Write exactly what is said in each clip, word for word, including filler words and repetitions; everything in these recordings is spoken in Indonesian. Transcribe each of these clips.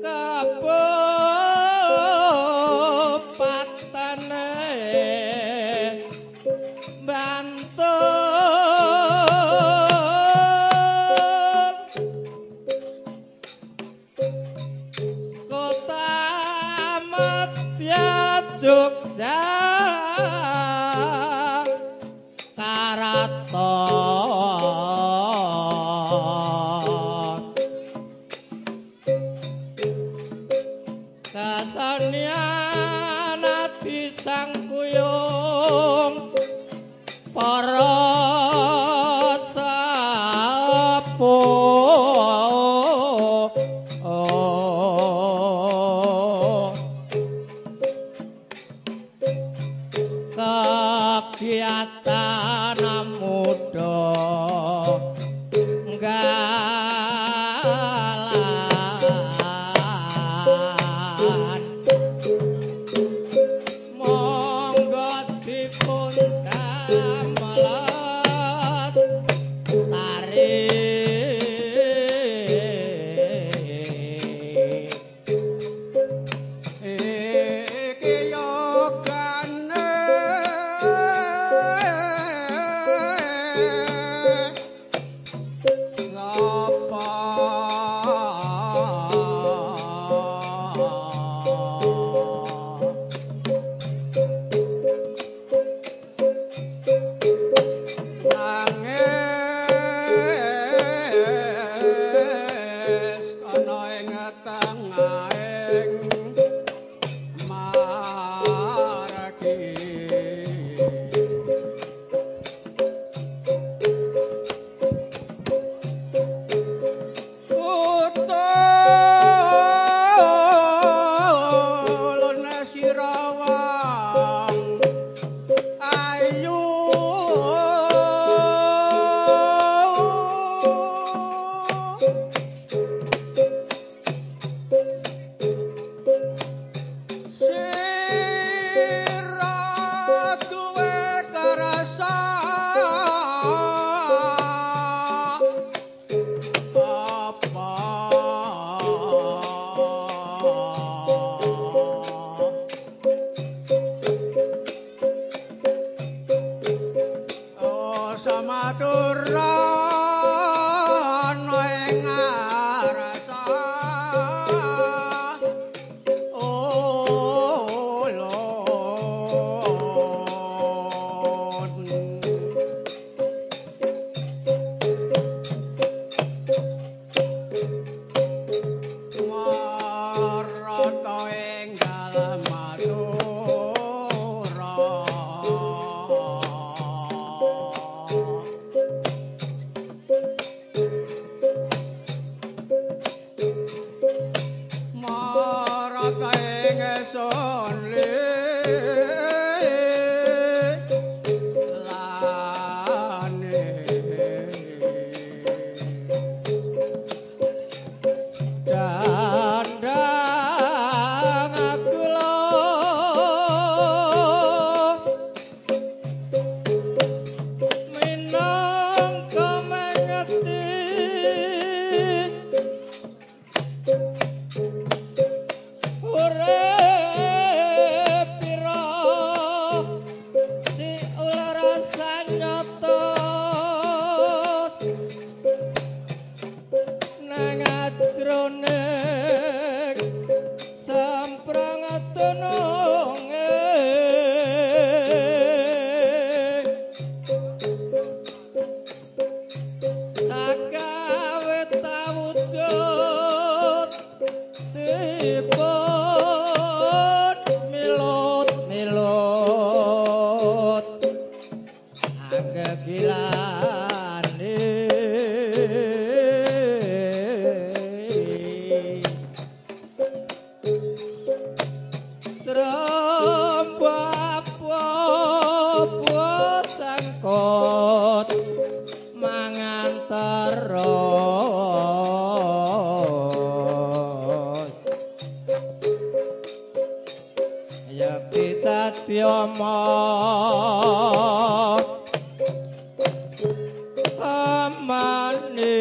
Kabupaten Bantul Kota Madya Jogja Karaton. Kasanian ati sang kuyung para sepuh kegiatan muda Amane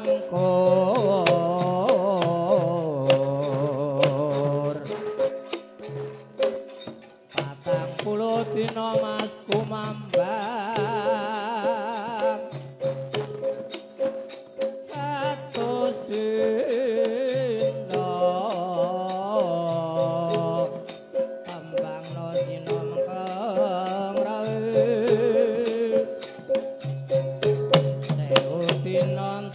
mangkur patang puluh dina mas kumambang satus dina kambang no dina mengkeng rawe seu dinon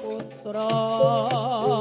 putra